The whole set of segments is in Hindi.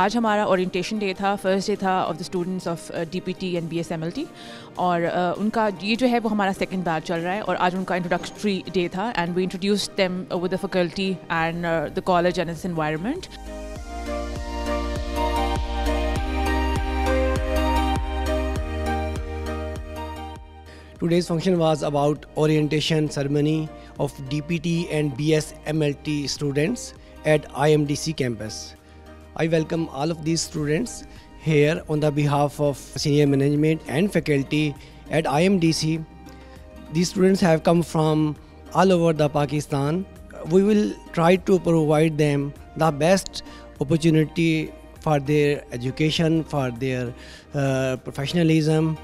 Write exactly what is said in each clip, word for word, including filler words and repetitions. आज हमारा ओरिएंटेशन डे था, फर्स्ट डे था of the students of D P T and B S M L T और uh, उनका ये जो है वो हमारा सेकंड बैच चल रहा है और आज उनका इंट्रोडक्टरी डे था and we introduced them with the faculty and the college and its environment. Today's function was about orientation ceremony of D P T and B S M L T students at I M D C campus. I welcome all of these students here on the behalf of senior management and faculty at I M D C. These students have come from all over the Pakistan. We will try to provide them the best opportunity for their education, for their uh, professionalism.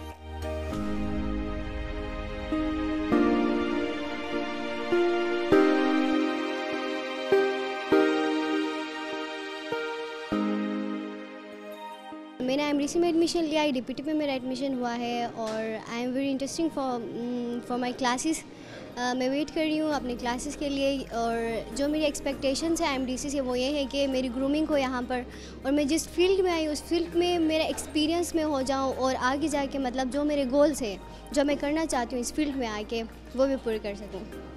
मैंने आई एम डी सी में एडमिशन लिया है, डी पी टी में मेरा एडमिशन हुआ है और I am very interesting for for my classes. मैं वेट कर रही हूँ अपने क्लासेस के लिए और जो मेरी एक्सपेक्टेशंस है आई एम डी सी से वो ये है कि मेरी ग्रूमिंग हो यहाँ पर और मैं जिस फील्ड में आई उस फील्ड में मेरा एक्सपीरियंस में हो जाऊँ और आगे जाके मतलब जो मेरे गोल्स हैं, जो मैं करना चाहती हूँ इस फील्ड में आके, वो भी पूरे कर सकूँ.